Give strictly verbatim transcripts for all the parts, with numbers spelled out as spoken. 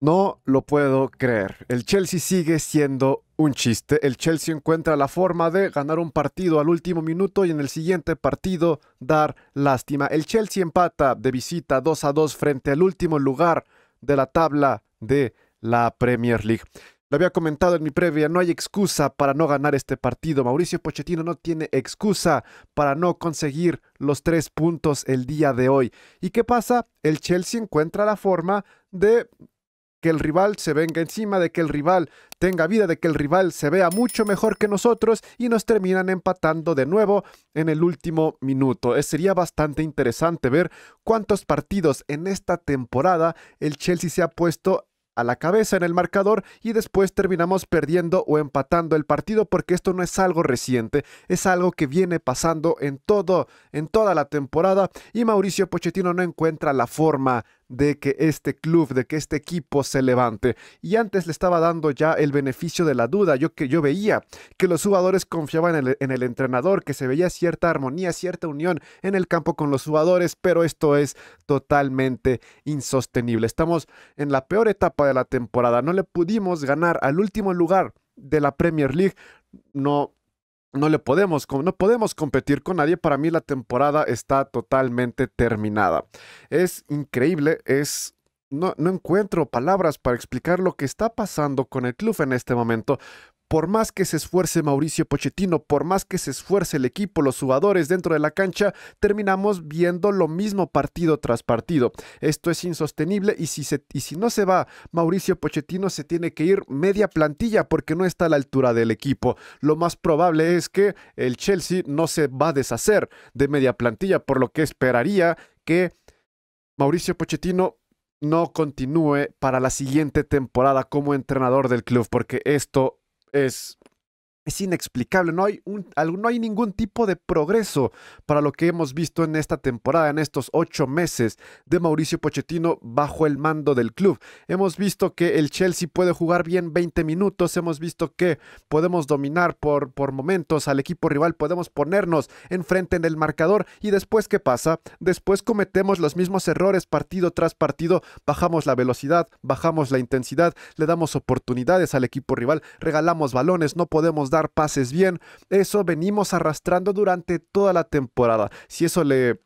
No lo puedo creer. El Chelsea sigue siendo un chiste. El Chelsea encuentra la forma de ganar un partido al último minuto y en el siguiente partido dar lástima. El Chelsea empata de visita dos a dos frente al último lugar de la tabla de la Premier League. Lo había comentado en mi previa, no hay excusa para no ganar este partido. Mauricio Pochettino no tiene excusa para no conseguir los tres puntos el día de hoy. ¿Y qué pasa? El Chelsea encuentra la forma de que el rival se venga encima, de que el rival tenga vida, de que el rival se vea mucho mejor que nosotros y nos terminan empatando de nuevo en el último minuto. Es, sería bastante interesante ver cuántos partidos en esta temporada el Chelsea se ha puesto a la cabeza en el marcador y después terminamos perdiendo o empatando el partido, porque esto no es algo reciente, es algo que viene pasando en todo, en toda la temporada, y Mauricio Pochettino no encuentra la forma de que este club, de que este equipo se levante. Y antes le estaba dando ya el beneficio de la duda, yo, que yo veía que los jugadores confiaban en el, en el entrenador, que se veía cierta armonía, cierta unión en el campo con los jugadores, pero esto es totalmente insostenible. Estamos en la peor etapa de la temporada, no le pudimos ganar al último lugar de la Premier League, no... No le podemos, no podemos competir con nadie. Para mí la temporada está totalmente terminada. Es increíble, es... No, no encuentro palabras para explicar lo que está pasando con el club en este momento. Por más que se esfuerce Mauricio Pochettino, por más que se esfuerce el equipo, los jugadores dentro de la cancha, terminamos viendo lo mismo partido tras partido. Esto es insostenible y si, se, y si no se va Mauricio Pochettino, se tiene que ir media plantilla porque no está a la altura del equipo. Lo más probable es que el Chelsea no se va a deshacer de media plantilla, por lo que esperaría que Mauricio Pochettino no continúe para la siguiente temporada como entrenador del club, porque esto Es, es inexplicable, no hay, un, no hay ningún tipo de progreso para lo que hemos visto en esta temporada, en estos ocho meses de Mauricio Pochettino bajo el mando del club. Hemos visto que el Chelsea puede jugar bien veinte minutos, hemos visto que podemos dominar por, por momentos al equipo rival, podemos ponernos enfrente en el marcador y después ¿qué pasa? Después cometemos los mismos errores partido tras partido, bajamos la velocidad, bajamos la intensidad, le damos oportunidades al equipo rival, regalamos balones, no podemos dar pases bien. Eso venimos arrastrando durante toda la temporada. Si eso le,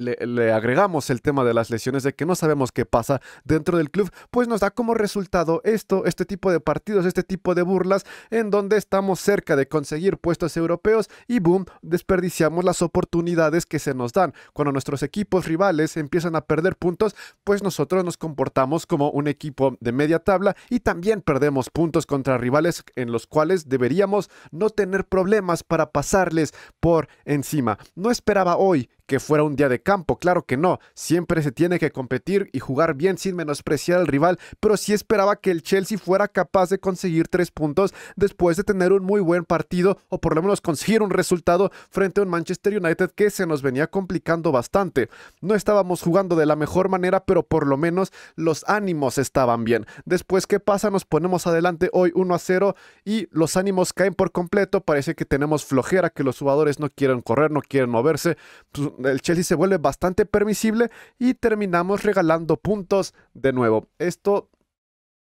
le, le agregamos el tema de las lesiones, de que no sabemos qué pasa dentro del club, pues nos da como resultado esto, este tipo de partidos, este tipo de burlas, en donde estamos cerca de conseguir puestos europeos y boom, desperdiciamos las oportunidades que se nos dan. Cuando nuestros equipos rivales empiezan a perder puntos, pues nosotros nos comportamos como un equipo de media tabla y también perdemos puntos contra rivales en los cuales deberíamos no tener problemas para pasarles por encima. No esperaba hoy que fuera un día de campo, claro que no, siempre se tiene que competir y jugar bien sin menospreciar al rival, pero sí esperaba que el Chelsea fuera capaz de conseguir tres puntos después de tener un muy buen partido, o por lo menos conseguir un resultado frente a un Manchester United que se nos venía complicando bastante. No estábamos jugando de la mejor manera, pero por lo menos los ánimos estaban bien. Después, ¿qué pasa? Nos ponemos adelante hoy uno a cero y los ánimos caen por completo, parece que tenemos flojera, que los jugadores no quieren correr, no quieren moverse. Pues el Chelsea se vuelve bastante permisible y terminamos regalando puntos de nuevo. Esto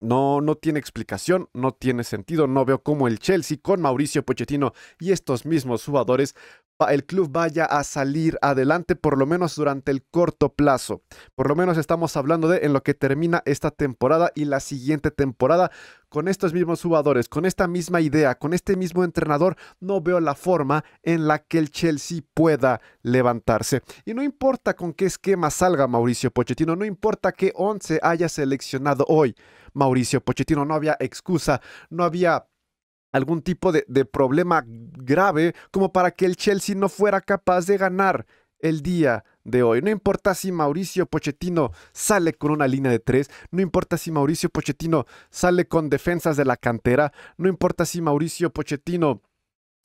no, no tiene explicación, no tiene sentido. No veo cómo el Chelsea con Mauricio Pochettino y estos mismos jugadores, el club vaya a salir adelante, por lo menos durante el corto plazo. Por lo menos estamos hablando de en lo que termina esta temporada y la siguiente temporada. Con estos mismos jugadores, con esta misma idea, con este mismo entrenador, no veo la forma en la que el Chelsea pueda levantarse. Y no importa con qué esquema salga Mauricio Pochettino, no importa qué once haya seleccionado hoy Mauricio Pochettino, no había excusa, no había algún tipo de, de problema grave como para que el Chelsea no fuera capaz de ganar el día de hoy. No importa si Mauricio Pochettino sale con una línea de tres, no importa si Mauricio Pochettino sale con defensas de la cantera, no importa si Mauricio Pochettino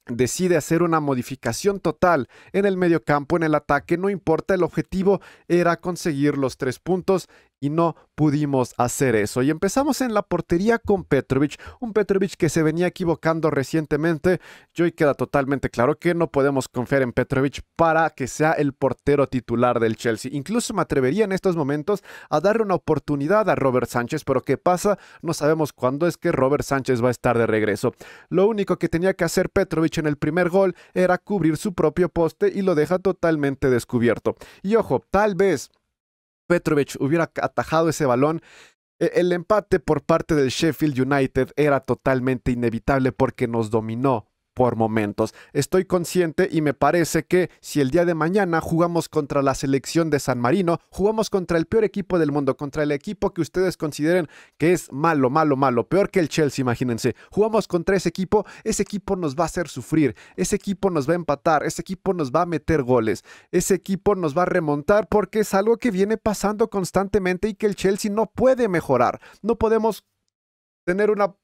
decide hacer una modificación total en el mediocampo, en el ataque, no importa, el objetivo era conseguir los tres puntos y no pudimos hacer eso. Y empezamos en la portería con Petrovic, un Petrovic que se venía equivocando recientemente. Yo hoy queda totalmente claro que no podemos confiar en Petrovic para que sea el portero titular del Chelsea. Incluso me atrevería en estos momentos a darle una oportunidad a Robert Sánchez, pero ¿qué pasa? No sabemos cuándo es que Robert Sánchez va a estar de regreso. Lo único que tenía que hacer Petrovic en el primer gol era cubrir su propio poste y lo deja totalmente descubierto. Y ojo, tal vez Petrovic hubiera atajado ese balón, el empate por parte del Sheffield United era totalmente inevitable porque nos dominó por momentos. Estoy consciente y me parece que si el día de mañana jugamos contra la selección de San Marino, jugamos contra el peor equipo del mundo, contra el equipo que ustedes consideren que es malo, malo, malo, peor que el Chelsea, imagínense. Jugamos contra ese equipo, ese equipo nos va a hacer sufrir, ese equipo nos va a empatar, ese equipo nos va a meter goles, ese equipo nos va a remontar porque es algo que viene pasando constantemente y que el Chelsea no puede mejorar. No podemos tener una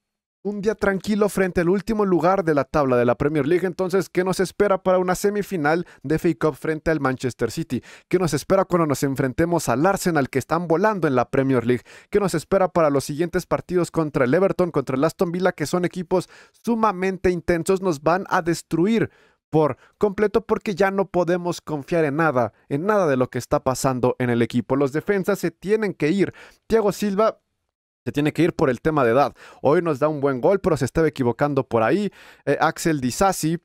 un día tranquilo frente al último lugar de la tabla de la Premier League. Entonces, ¿qué nos espera para una semifinal de F A Cup frente al Manchester City? ¿Qué nos espera cuando nos enfrentemos al Arsenal, que están volando en la Premier League? ¿Qué nos espera para los siguientes partidos contra el Everton, contra el Aston Villa, que son equipos sumamente intensos? Nos van a destruir por completo porque ya no podemos confiar en nada, en nada de lo que está pasando en el equipo. Los defensas se tienen que ir. Thiago Silva se tiene que ir por el tema de edad. Hoy nos da un buen gol, pero se estaba equivocando por ahí. Eh, Axel Disasi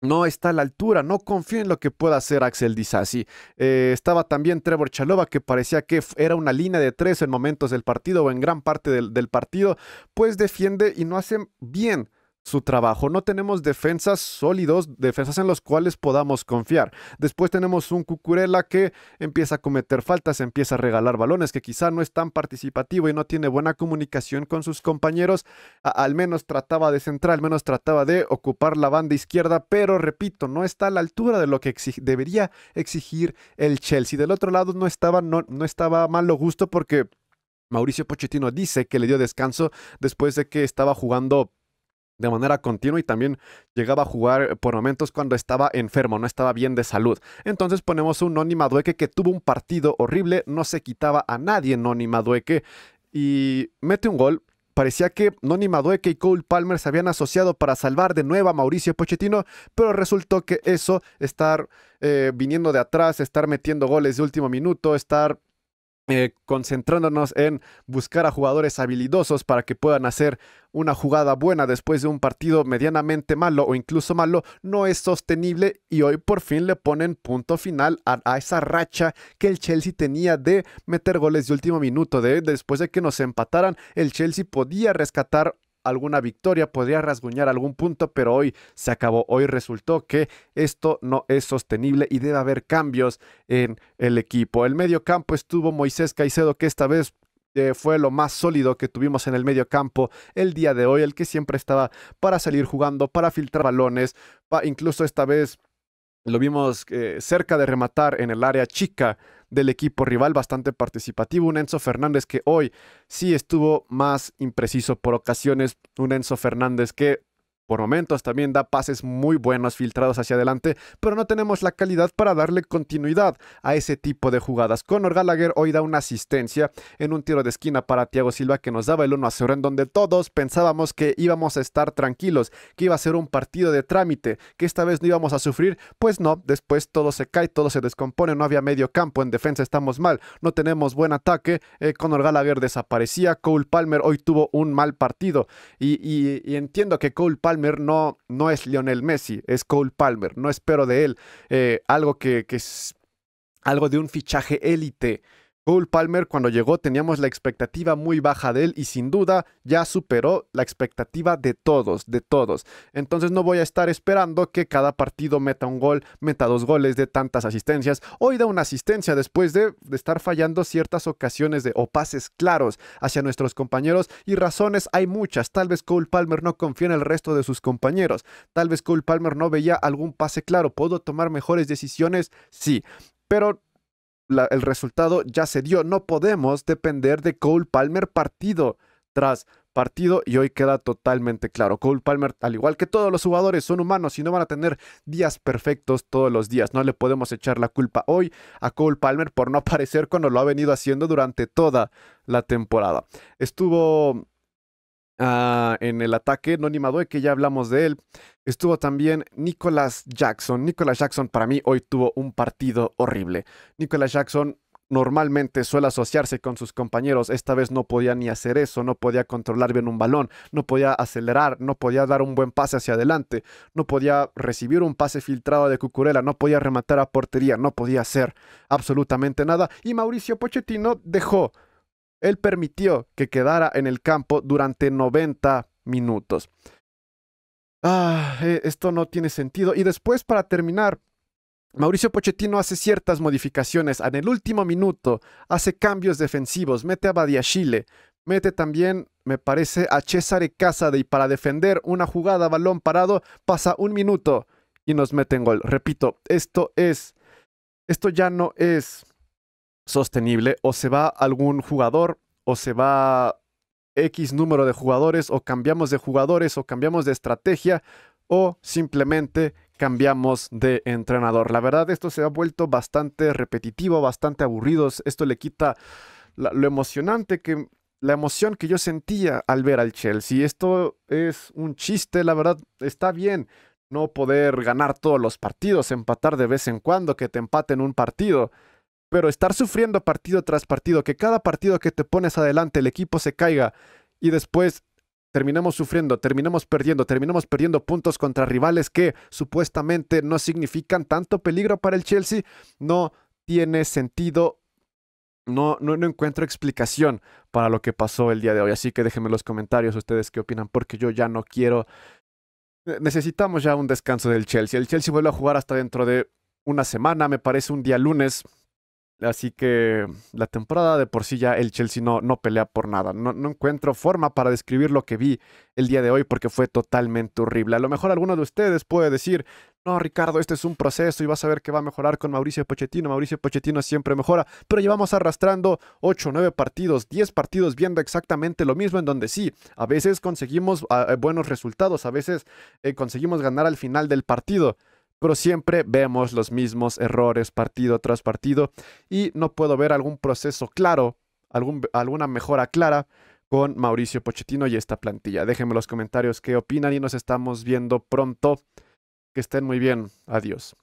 no está a la altura. No confío en lo que pueda hacer Axel Disasi. Eh, estaba también Trevor Chalova, que parecía que era una línea de tres en momentos del partido o en gran parte del, del partido. Pues defiende y no hace bien su trabajo. No tenemos defensas sólidos, defensas en los cuales podamos confiar. Después tenemos un Cucurella que empieza a cometer faltas, empieza a regalar balones, que quizá no es tan participativo y no tiene buena comunicación con sus compañeros. A, al menos trataba de centrar, al menos trataba de ocupar la banda izquierda, pero repito, no está a la altura de lo que exig- debería exigir el Chelsea. Del otro lado no estaba, no, no estaba malo gusto porque Mauricio Pochettino dice que le dio descanso después de que estaba jugando de manera continua y también llegaba a jugar por momentos cuando estaba enfermo, no estaba bien de salud. Entonces ponemos un Noni Madueke que tuvo un partido horrible, no se quitaba a nadie Noni Madueke y mete un gol. Parecía que Noni Madueke y Cole Palmer se habían asociado para salvar de nuevo a Mauricio Pochettino, pero resultó que eso, estar eh, viniendo de atrás, estar metiendo goles de último minuto, estar Eh, concentrándonos en buscar a jugadores habilidosos para que puedan hacer una jugada buena después de un partido medianamente malo o incluso malo, no es sostenible y hoy por fin le ponen punto final a, a esa racha que el Chelsea tenía de meter goles de último minuto. De, después de que nos empataran, el Chelsea podía rescatar alguna victoria, podría rasguñar algún punto, pero hoy se acabó. Hoy resultó que esto no es sostenible y debe haber cambios en el equipo. El medio campo estuvo Moisés Caicedo, que esta vez eh, fue lo más sólido que tuvimos en el medio campo el día de hoy, el que siempre estaba para salir jugando, para filtrar balones, pa, incluso esta vez lo vimos eh, cerca de rematar en el área chica del equipo rival, bastante participativo. Un Enzo Fernández que hoy sí estuvo más impreciso por ocasiones. Un Enzo Fernández que por momentos también da pases muy buenos filtrados hacia adelante, pero no tenemos la calidad para darle continuidad a ese tipo de jugadas. Conor Gallagher hoy da una asistencia en un tiro de esquina para Thiago Silva que nos daba el uno a cero, en donde todos pensábamos que íbamos a estar tranquilos, que iba a ser un partido de trámite, que esta vez no íbamos a sufrir. Pues no, después todo se cae, todo se descompone, no había medio campo, en defensa estamos mal, no tenemos buen ataque, eh, Conor Gallagher desaparecía. Cole Palmer hoy tuvo un mal partido y, y, y entiendo que Cole Palmer no, no es Lionel Messi, es Cole Palmer, no espero de él eh, algo que, que es algo de un fichaje élite. Cole Palmer cuando llegó teníamos la expectativa muy baja de él y sin duda ya superó la expectativa de todos, de todos. Entonces no voy a estar esperando que cada partido meta un gol, meta dos goles de tantas asistencias. Hoy da una asistencia después de, de estar fallando ciertas ocasiones de, o pases claros hacia nuestros compañeros, y razones hay muchas. Tal vez Cole Palmer no confía en el resto de sus compañeros. Tal vez Cole Palmer no veía algún pase claro. ¿Puedo tomar mejores decisiones? Sí, pero La, el resultado ya se dio. No podemos depender de Cole Palmer partido tras partido y hoy queda totalmente claro. Cole Palmer, al igual que todos los jugadores, son humanos y no van a tener días perfectos todos los días. No le podemos echar la culpa hoy a Cole Palmer por no aparecer cuando lo ha venido haciendo durante toda la temporada. Estuvo... Uh, en el ataque, Noni Madueke, ya hablamos de él. Estuvo también Nicolas Jackson. Nicolas Jackson para mí hoy tuvo un partido horrible. Nicolas Jackson normalmente suele asociarse con sus compañeros. Esta vez no podía ni hacer eso, no podía controlar bien un balón, no podía acelerar, no podía dar un buen pase hacia adelante, no podía recibir un pase filtrado de Cucurella, no podía rematar a portería, no podía hacer absolutamente nada. Y Mauricio Pochettino dejó... Él permitió que quedara en el campo durante noventa minutos. Ah, esto no tiene sentido. Y después, para terminar, Mauricio Pochettino hace ciertas modificaciones. En el último minuto hace cambios defensivos. Mete a Badiachile. Mete también, me parece, a Cesare Casadei. Para defender una jugada, balón parado, pasa un minuto y nos meten gol. Repito, esto es... Esto ya no es... sostenible. O se va algún jugador, o se va X número de jugadores, o cambiamos de jugadores, o cambiamos de estrategia, o simplemente cambiamos de entrenador. La verdad, esto se ha vuelto bastante repetitivo, bastante aburrido. Esto le quita la, lo emocionante que, la emoción que yo sentía al ver al Chelsea. Esto es un chiste, la verdad. Está bien no poder ganar todos los partidos, empatar de vez en cuando, que te empaten un partido. Pero estar sufriendo partido tras partido, que cada partido que te pones adelante el equipo se caiga y después terminamos sufriendo, terminamos perdiendo, terminamos perdiendo puntos contra rivales que supuestamente no significan tanto peligro para el Chelsea, no tiene sentido. No, no, no encuentro explicación para lo que pasó el día de hoy. Así que déjenme en los comentarios ustedes qué opinan, porque yo ya no quiero... Necesitamos ya un descanso del Chelsea. El Chelsea vuelve a jugar hasta dentro de una semana, me parece un día lunes. Así que la temporada de por sí ya el Chelsea no, no pelea por nada. No, no encuentro forma para describir lo que vi el día de hoy porque fue totalmente horrible. A lo mejor alguno de ustedes puede decir, no, Ricardo, este es un proceso y vas a ver que va a mejorar con Mauricio Pochettino. Mauricio Pochettino siempre mejora, pero llevamos arrastrando ocho, nueve partidos, diez partidos viendo exactamente lo mismo, en donde sí, a veces conseguimos eh, buenos resultados, a veces eh, conseguimos ganar al final del partido. Pero siempre vemos los mismos errores partido tras partido y no puedo ver algún proceso claro, algún, alguna mejora clara con Mauricio Pochettino y esta plantilla. Déjenme en los comentarios qué opinan y nos estamos viendo pronto. Que estén muy bien. Adiós.